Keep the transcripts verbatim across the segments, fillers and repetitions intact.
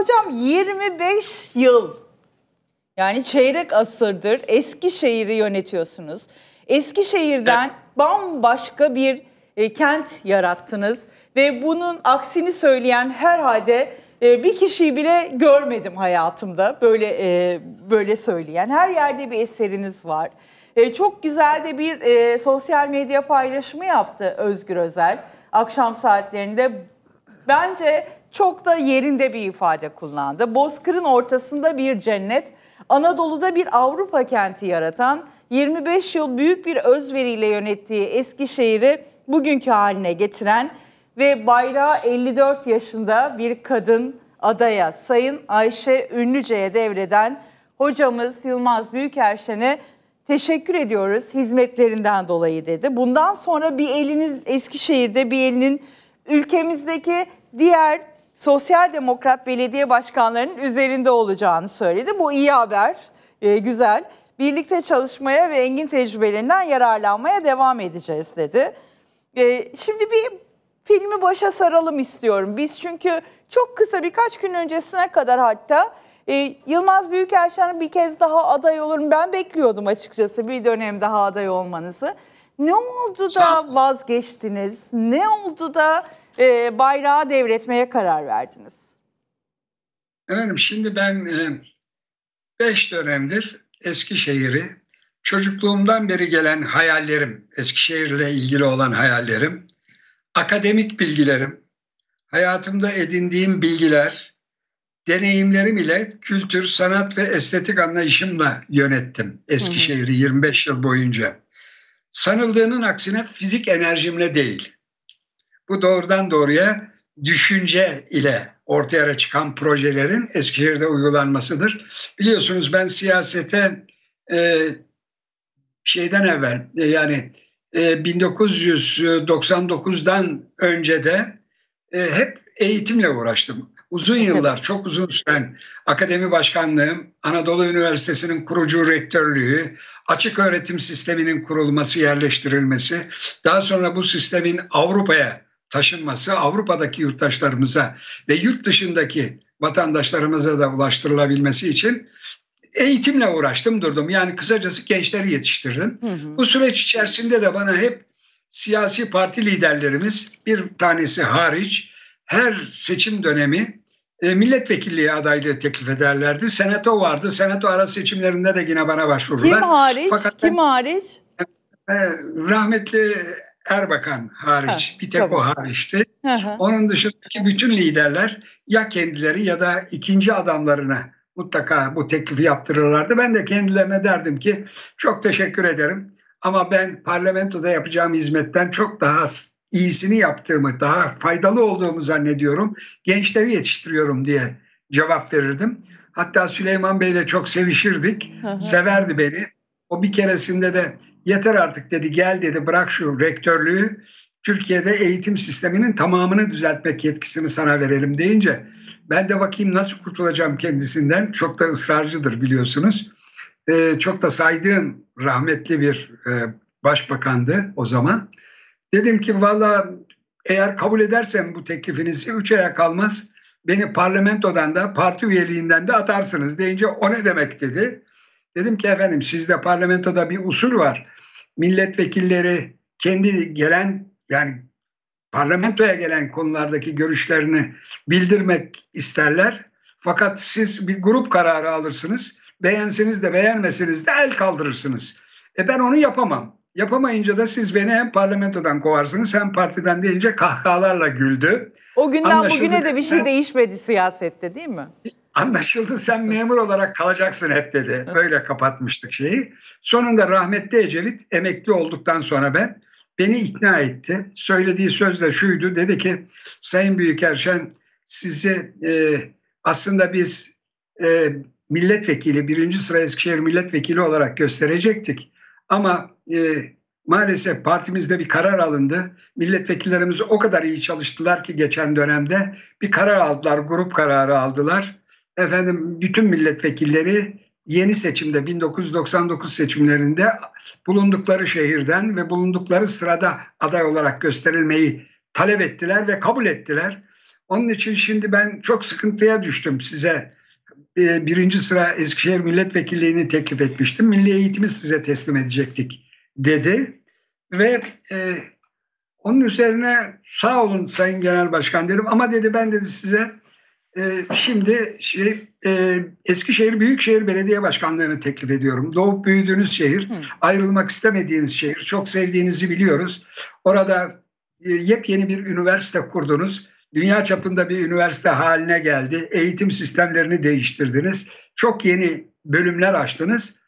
hocam yirmi beş yıl, yani çeyrek asırdır Eskişehir'i yönetiyorsunuz. Eskişehir'den evet. bambaşka bir e, kent yarattınız ve bunun aksini söyleyen herhalde e, bir kişiyi bile görmedim hayatımda böyle e, böyle söyleyen. Her yerde bir eseriniz var. E, çok güzel de bir e, sosyal medya paylaşımı yaptı Özgür Özel akşam saatlerinde. Bence çok da yerinde bir ifade kullandı. Bozkır'ın ortasında bir cennet, Anadolu'da bir Avrupa kenti yaratan, yirmi beş yıl büyük bir özveriyle yönettiği Eskişehir'i bugünkü haline getiren ve bayrağı elli dört yaşında bir kadın adaya, Sayın Ayşe Ünlüce'ye devreden hocamız Yılmaz Büyükerşen'e teşekkür ediyoruz hizmetlerinden dolayı dedi. Bundan sonra bir elinin Eskişehir'de, bir elinin ülkemizdeki diğer sosyal demokrat belediye başkanlarının üzerinde olacağını söyledi. Bu iyi haber, e, güzel. Birlikte çalışmaya ve engin tecrübelerinden yararlanmaya devam edeceğiz dedi. E, şimdi bir filmi başa saralım istiyorum. Biz çünkü çok kısa birkaç gün öncesine kadar hatta e, Yılmaz Büyükerşen'in bir kez daha aday olurum. Ben bekliyordum açıkçası bir dönem daha aday olmanızı. Ne oldu da vazgeçtiniz? Ne oldu da e, bayrağı devretmeye karar verdiniz? Efendim şimdi ben e, beş dönemdir Eskişehir'i, çocukluğumdan beri gelen hayallerim, Eskişehir'le ilgili olan hayallerim, akademik bilgilerim, hayatımda edindiğim bilgiler, deneyimlerim ile kültür, sanat ve estetik anlayışımla yönettim Eskişehir'i yirmi beş yıl boyunca. Sanıldığının aksine fizik enerjimle değil, bu doğrudan doğruya düşünce ile ortaya çıkan projelerin Eskişehir'de uygulanmasıdır. Biliyorsunuz ben siyasete e, şeyden evvel e, yani e, bin dokuz yüz doksan dokuz'dan önce de e, hep eğitimle uğraştım. Uzun yıllar, çok uzun süren akademi başkanlığım, Anadolu Üniversitesi'nin kurucu rektörlüğü, açık öğretim sisteminin kurulması, yerleştirilmesi, daha sonra bu sistemin Avrupa'ya taşınması, Avrupa'daki yurttaşlarımıza ve yurt dışındaki vatandaşlarımıza da ulaştırılabilmesi için eğitimle uğraştım, durdum. Yani kısacası gençleri yetiştirdim. Hı hı. Bu süreç içerisinde de bana hep siyasi parti liderlerimiz, bir tanesi hariç, her seçim dönemi milletvekilliği adaylığı teklif ederlerdi. Senato vardı. Senato ara seçimlerinde de yine bana başvurdular. Kim hariç? Fakat Kim hariç? Rahmetli Erbakan hariç. Ha, bir tek tabii. o hariçti. Hı hı. Onun dışındaki bütün liderler ya kendileri ya da ikinci adamlarına mutlaka bu teklifi yaptırırlardı. Ben de kendilerine derdim ki çok teşekkür ederim ama ben parlamentoda yapacağım hizmetten çok daha iyisini yaptığımı, daha faydalı olduğumu zannediyorum, gençleri yetiştiriyorum diye cevap verirdim. Hatta Süleyman Bey'le çok sevişirdik, severdi beni. O bir keresinde de yeter artık dedi, gel dedi, bırak şu rektörlüğü, Türkiye'de eğitim sisteminin tamamını düzeltmek yetkisini sana verelim deyince, ben de bakayım nasıl kurtulacağım kendisinden, çok da ısrarcıdır biliyorsunuz. Ee, çok da saydığım rahmetli bir e, başbakandı o zaman. Dedim ki valla eğer kabul edersem bu teklifinizi üç aya kalmaz beni parlamentodan da parti üyeliğinden de atarsınız deyince o ne demek dedi. Dedim ki efendim sizde parlamentoda bir usul var. Milletvekilleri kendi gelen yani parlamentoya gelen konulardaki görüşlerini bildirmek isterler. Fakat siz bir grup kararı alırsınız. Beğenseniz de beğenmeseniz de el kaldırırsınız. E ben onu yapamam. Yapamayınca da siz beni hem parlamentodan kovarsınız hem partiden deyince kahkahalarla güldü. O günden Anlaşıldı bugüne de bir şey sen, değişmedi siyasette değil mi? Anlaşıldı sen memur olarak kalacaksın hep dedi. Böyle kapatmıştık şeyi. Sonunda rahmetli Ecevit emekli olduktan sonra ben beni ikna etti. Söylediği söz de şuydu. Dedi ki Sayın Büyükerşen sizi e, aslında biz e, milletvekili birinci sıra Eskişehir milletvekili olarak gösterecektik. Ama e, maalesef partimizde bir karar alındı. Milletvekillerimiz o kadar iyi çalıştılar ki geçen dönemde bir karar aldılar, grup kararı aldılar. Efendim bütün milletvekilleri yeni seçimde bin dokuz yüz doksan dokuz seçimlerinde bulundukları şehirden ve bulundukları sırada aday olarak gösterilmeyi talep ettiler ve kabul ettiler. Onun için şimdi ben çok sıkıntıya düştüm size. Birinci sıra Eskişehir milletvekilliğini teklif etmiştim. Milli eğitimi size teslim edecektik dedi. Ve e, onun üzerine sağ olun Sayın Genel Başkan dedim. Ama dedi ben dedi size e, şimdi şey, e, Eskişehir Büyükşehir Belediye Başkanlığı'nı teklif ediyorum. Doğup büyüdüğünüz şehir, Hı. ayrılmak istemediğiniz şehir, çok sevdiğinizi biliyoruz. Orada e, yepyeni bir üniversite kurdunuz. Dünya çapında bir üniversite haline geldi. Eğitim sistemlerini değiştirdiniz. Çok yeni bölümler açtınız.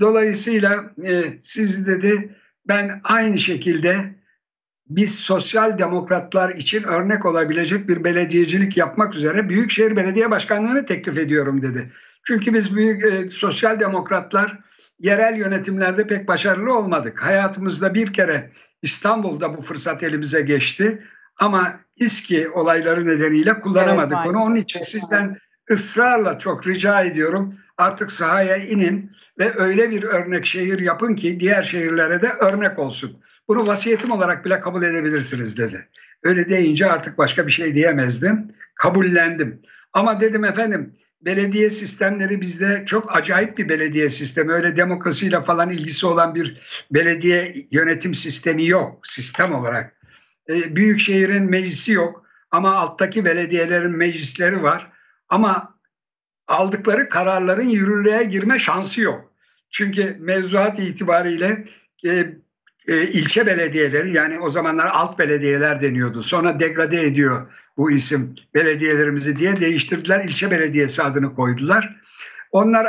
Dolayısıyla e, siz dedi ben aynı şekilde biz sosyal demokratlar için örnek olabilecek bir belediyecilik yapmak üzere Büyükşehir Belediye Başkanlığı'nı teklif ediyorum dedi. Çünkü biz büyük e, sosyal demokratlar yerel yönetimlerde pek başarılı olmadık. Hayatımızda bir kere İstanbul'da bu fırsat elimize geçti. Ama İSKİ olayları nedeniyle kullanamadık evet, onu. Onun için sizden ısrarla çok rica ediyorum. Artık sahaya inin ve öyle bir örnek şehir yapın ki diğer şehirlere de örnek olsun. Bunu vasiyetim olarak bile kabul edebilirsiniz dedi. Öyle deyince artık başka bir şey diyemezdim. Kabullendim. Ama dedim efendim belediye sistemleri bizde çok acayip bir belediye sistemi. Öyle demokrasiyle falan ilgisi olan bir belediye yönetim sistemi yok sistem olarak. Büyükşehir'in meclisi yok ama alttaki belediyelerin meclisleri var ama aldıkları kararların yürürlüğe girme şansı yok. Çünkü mevzuat itibariyle e, e, ilçe belediyeleri yani o zamanlar alt belediyeler deniyordu. Sonra degrade ediyor bu isim belediyelerimizi diye değiştirdiler. İlçe belediyesi adını koydular. Onlar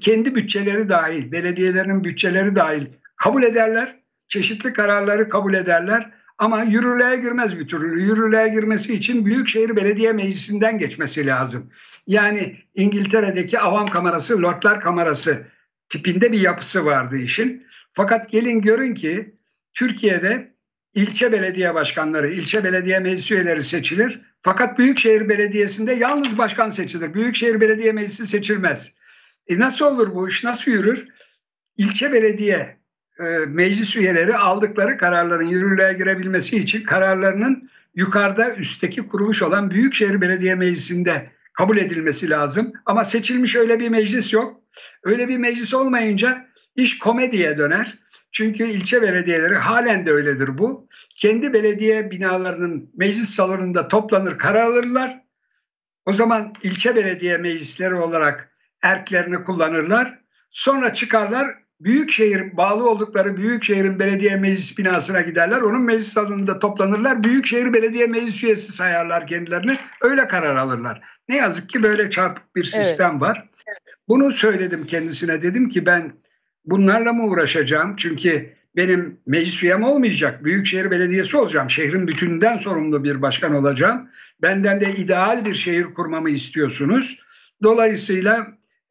kendi bütçeleri dahil, belediyelerinin bütçeleri dahil kabul ederler. Çeşitli kararları kabul ederler. Ama yürürlüğe girmez bir türlü. Yürürlüğe girmesi için Büyükşehir Belediye Meclisi'nden geçmesi lazım. Yani İngiltere'deki Avam Kamerası, Lordlar Kamerası tipinde bir yapısı vardı işin. Fakat gelin görün ki Türkiye'de ilçe belediye başkanları, ilçe belediye meclis üyeleri seçilir. Fakat Büyükşehir Belediyesi'nde yalnız başkan seçilir. Büyükşehir Belediye Meclisi seçilmez. E nasıl olur bu iş? Nasıl yürür? İlçe belediye meclis üyeleri aldıkları kararların yürürlüğe girebilmesi için kararlarının yukarıda üstteki kuruluş olan Büyükşehir Belediye Meclisi'nde kabul edilmesi lazım. Ama seçilmiş öyle bir meclis yok. Öyle bir meclis olmayınca iş komediye döner. Çünkü ilçe belediyeleri halen de öyledir bu. Kendi belediye binalarının meclis salonunda toplanır karar alırlar. O zaman ilçe belediye meclisleri olarak erklerini kullanırlar. Sonra çıkarlar. Büyükşehir bağlı oldukları Büyükşehir'in belediye meclis binasına giderler. Onun meclis salonunda toplanırlar. Büyükşehir belediye meclis üyesi sayarlar kendilerini. Öyle karar alırlar. Ne yazık ki böyle çarpık bir sistem evet. var. Bunu söyledim kendisine. Dedim ki ben bunlarla mı uğraşacağım? Çünkü benim meclis üyem olmayacak. Büyükşehir belediyesi olacağım. Şehrin bütününden sorumlu bir başkan olacağım. Benden de ideal bir şehir kurmamı istiyorsunuz. Dolayısıyla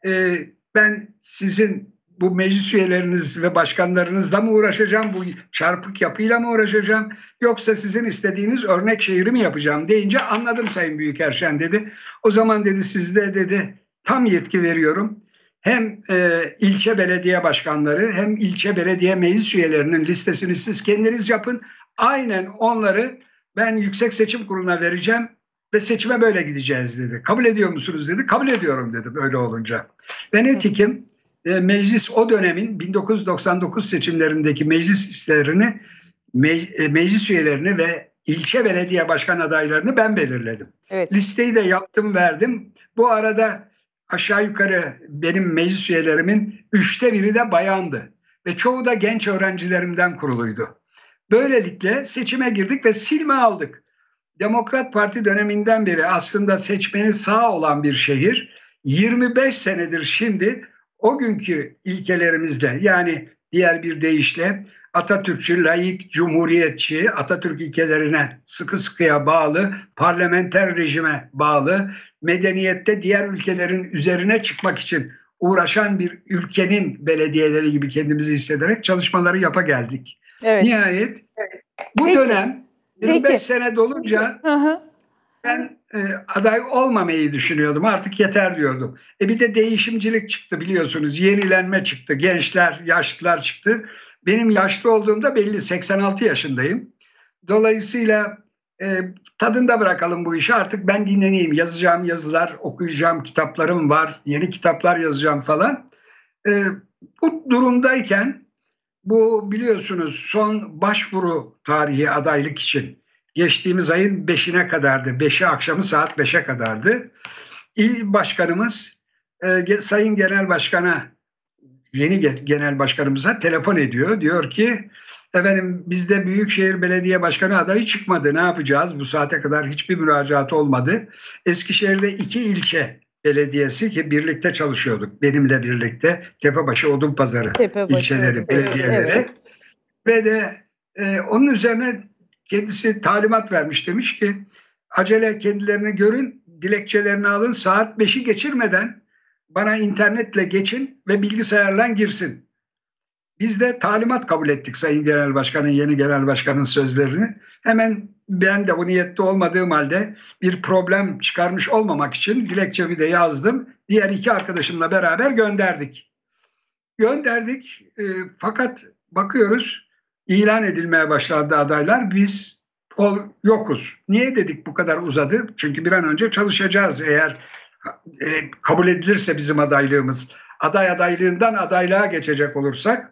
e, ben sizin bu meclis üyeleriniz ve başkanlarınızla mı uğraşacağım, bu çarpık yapıyla mı uğraşacağım, yoksa sizin istediğiniz örnek şehri mi yapacağım deyince anladım Sayın Büyükerşen dedi. O zaman dedi sizde dedi tam yetki veriyorum. Hem e, ilçe belediye başkanları hem ilçe belediye meclis üyelerinin listesini siz kendiniz yapın. Aynen onları ben Yüksek Seçim Kurulu'na vereceğim. Ve seçime böyle gideceğiz dedi. Kabul ediyor musunuz dedi. Kabul ediyorum dedim öyle olunca. Ve netikim meclis o dönemin bin dokuz yüz doksan dokuz seçimlerindeki meclis listerini, meclis üyelerini ve ilçe belediye başkan adaylarını ben belirledim. Evet. Listeyi de yaptım verdim. Bu arada aşağı yukarı benim meclis üyelerimin üçte biri de bayandı. Ve çoğu da genç öğrencilerimden kuruluydu. Böylelikle seçime girdik ve silme aldık. Demokrat Parti döneminden beri aslında seçmeni sağ olan bir şehir yirmi beş senedir şimdi o günkü ilkelerimizle yani diğer bir deyişle Atatürkçü, laik, cumhuriyetçi, Atatürk ilkelerine sıkı sıkıya bağlı, parlamenter rejime bağlı, medeniyette diğer ülkelerin üzerine çıkmak için uğraşan bir ülkenin belediyeleri gibi kendimizi hissederek çalışmaları yapa geldik. Evet. Nihayet evet. bu Peki. dönem yirmi beş Peki. sene dolunca Aha. ben aday olmamayı düşünüyordum. Artık yeter diyordum. E bir de değişimcilik çıktı biliyorsunuz. Yenilenme çıktı. Gençler, yaşlılar çıktı. Benim yaşlı olduğumda belli seksen altı yaşındayım. Dolayısıyla e, tadında bırakalım bu işi, artık ben dinleneyim. Yazacağım yazılar, okuyacağım kitaplarım var, yeni kitaplar yazacağım falan. E, bu durumdayken bu biliyorsunuz son başvuru tarihi adaylık için geçtiğimiz ayın beşine kadardı. beşi akşamı saat beşe kadardı. İl başkanımız e, Sayın Genel Başkan'a, yeni genel başkanımıza telefon ediyor. Diyor ki efendim bizde Büyükşehir Belediye Başkanı adayı çıkmadı. Ne yapacağız? Bu saate kadar hiçbir müracaat olmadı. Eskişehir'de iki ilçe belediyesi ki birlikte çalışıyorduk. Benimle birlikte Tepebaşı, Odunpazarı Tepebaşı, ilçeleri, belediyeleri. Evet. Ve de e, onun üzerine kendisi talimat vermiş. Demiş ki acele kendilerini görün, dilekçelerini alın, saat beşi geçirmeden bana internetle geçin ve bilgisayarla girsin. Biz de talimat kabul ettik Sayın Genel Başkan'ın, yeni Genel Başkan'ın sözlerini. Hemen ben de bu niyette olmadığım halde bir problem çıkarmış olmamak için dilekçemi de yazdım. Diğer iki arkadaşımla beraber gönderdik. Gönderdik e, fakat bakıyoruz ilan edilmeye başladı adaylar. Biz ol, yokuz. Niye dedik bu kadar uzadı? Çünkü bir an önce çalışacağız eğer kabul edilirse bizim adaylığımız, aday adaylığından adaylığa geçecek olursak.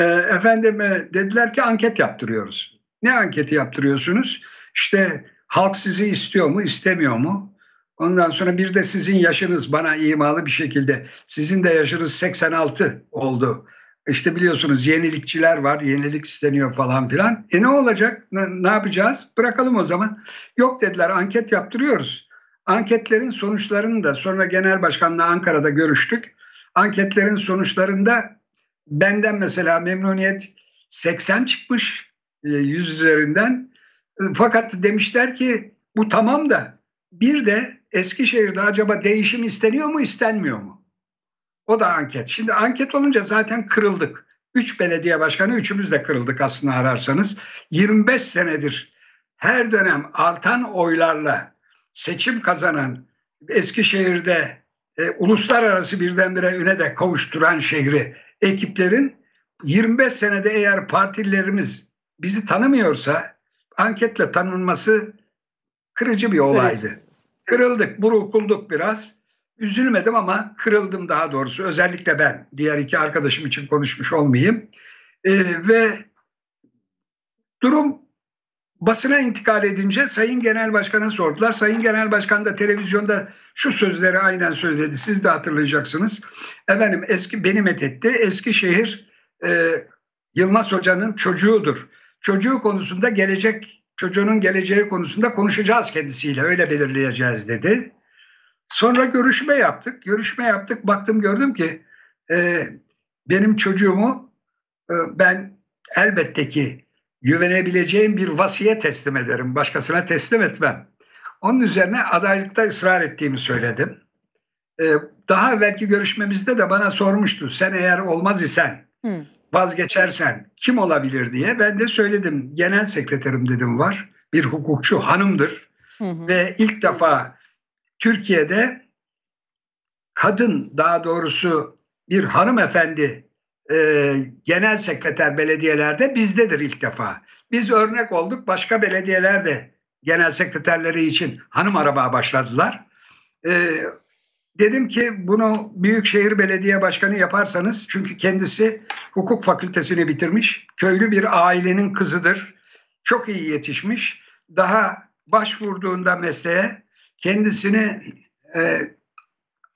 E, efendim e, dediler ki anket yaptırıyoruz. Ne anketi yaptırıyorsunuz? İşte halk sizi istiyor mu, istemiyor mu? Ondan sonra bir de sizin yaşınız, bana imalı bir şekilde sizin de yaşınız seksen altı oldu. İşte biliyorsunuz yenilikçiler var, yenilik isteniyor falan filan. E ne olacak? Ne, ne yapacağız? Bırakalım o zaman. Yok dediler, anket yaptırıyoruz. Anketlerin sonuçlarını da sonra genel başkanla Ankara'da görüştük. Anketlerin sonuçlarında benden mesela memnuniyet seksen çıkmış yüz üzerinden. Fakat demişler ki bu tamam da bir de Eskişehir'de acaba değişim isteniyor mu, istenmiyor mu? O da anket. Şimdi anket olunca zaten kırıldık. Üç belediye başkanı üçümüz de kırıldık aslında ararsanız. yirmi beş senedir her dönem artan oylarla seçim kazanan, Eskişehir'de e, uluslararası birdenbire üne de kavuşturan şehri ekiplerin yirmi beş senede eğer partilerimiz bizi tanımıyorsa anketle tanınması kırıcı bir olaydı. Evet. Kırıldık, burkulduk biraz. Üzülmedim ama kırıldım daha doğrusu. Özellikle ben, diğer iki arkadaşım için konuşmuş olmayayım. E, ve durum basına intikal edince Sayın Genel Başkan'a sordular. Sayın Genel Başkan da televizyonda şu sözleri aynen söyledi. Siz de hatırlayacaksınız. Efendim eski beni methetti. Eskişehir e, Yılmaz Hoca'nın çocuğudur. Çocuğu konusunda gelecek, çocuğunun geleceği konusunda konuşacağız kendisiyle. Öyle belirleyeceğiz dedi. Sonra görüşme yaptık. Görüşme yaptık. Baktım gördüm ki e, benim çocuğumu e, ben elbette ki güvenebileceğim bir vasiye teslim ederim. Başkasına teslim etmem. Onun üzerine adaylıkta ısrar ettiğimi söyledim. Ee, daha evvelki görüşmemizde de bana sormuştu. Sen eğer olmaz isen, vazgeçersen kim olabilir diye. Ben de söyledim. Genel sekreterim dedim var. Bir hukukçu hanımdır. Hı hı. Ve ilk defa Türkiye'de kadın, daha doğrusu bir hanımefendi Ee, genel sekreter belediyelerde bizdedir ilk defa. Biz örnek olduk, başka belediyeler de genel sekreterleri için hanım arabaya başladılar. Ee, dedim ki bunu Büyükşehir Belediye Başkanı yaparsanız, çünkü kendisi hukuk fakültesini bitirmiş, köylü bir ailenin kızıdır, çok iyi yetişmiş. Daha başvurduğunda mesleğe kendisini e,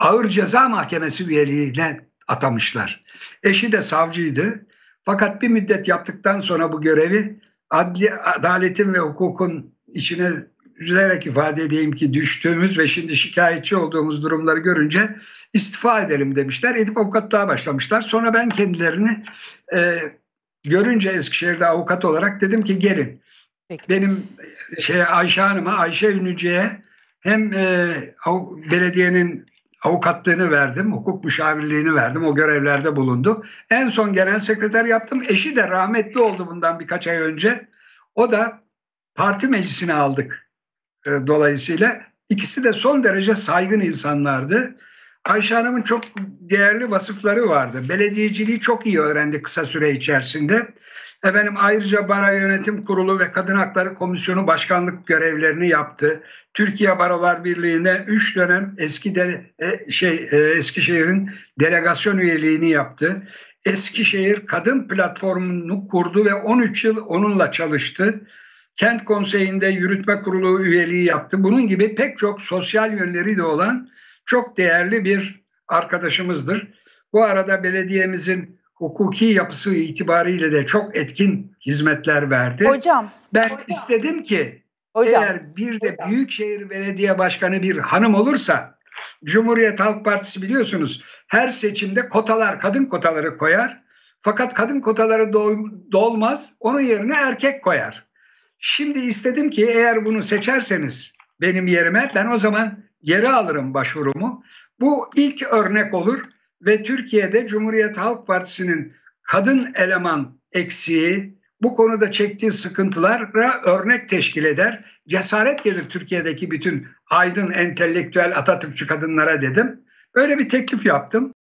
Ağır Ceza Mahkemesi üyeliğine atamışlar. Eşi de savcıydı. Fakat bir müddet yaptıktan sonra bu görevi adli, adaletin ve hukukun içine, üzülerek ifade edeyim ki, düştüğümüz ve şimdi şikayetçi olduğumuz durumları görünce istifa edelim demişler. Edip avukatlığa başlamışlar. Sonra ben kendilerini e, görünce Eskişehir'de avukat olarak dedim ki gelin. Peki. Benim şey, Ayşe Hanım'a, Ayşe Ünlüce'ye hem e, belediyenin avukatlığını verdim, hukuk müşavirliğini verdim, o görevlerde bulundu. En son genel sekreter yaptım. Eşi de rahmetli oldu bundan birkaç ay önce. O da parti meclisine aldık. Dolayısıyla ikisi de son derece saygın insanlardı. Ayşe Hanım'ın çok değerli vasıfları vardı. Belediyeciliği çok iyi öğrendi kısa süre içerisinde. Efendim ayrıca Baro Yönetim Kurulu ve Kadın Hakları Komisyonu başkanlık görevlerini yaptı. Türkiye Barolar Birliği'ne üç dönem eski de, şey Eskişehir'in delegasyon üyeliğini yaptı. Eskişehir Kadın Platformu'nu kurdu ve on üç yıl onunla çalıştı. Kent Konseyi'nde yürütme kurulu üyeliği yaptı. Bunun gibi pek çok sosyal yönleri de olan çok değerli bir arkadaşımızdır. Bu arada belediyemizin hukuki yapısı itibariyle de çok etkin hizmetler verdi. Hocam. Ben hocam. istedim ki hocam, eğer bir de hocam. Büyükşehir Belediye Başkanı bir hanım olursa, Cumhuriyet Halk Partisi biliyorsunuz her seçimde kotalar, kadın kotaları koyar. Fakat kadın kotaları dolmaz, onun yerine erkek koyar. Şimdi istedim ki eğer bunu seçerseniz benim yerime, ben o zaman geri alırım başvurumu. Bu ilk örnek olur ve Türkiye'de Cumhuriyet Halk Partisi'nin kadın eleman eksiği, bu konuda çektiği sıkıntılara örnek teşkil eder. Cesaret gelir Türkiye'deki bütün aydın, entelektüel, Atatürkçü kadınlara dedim. Öyle bir teklif yaptım.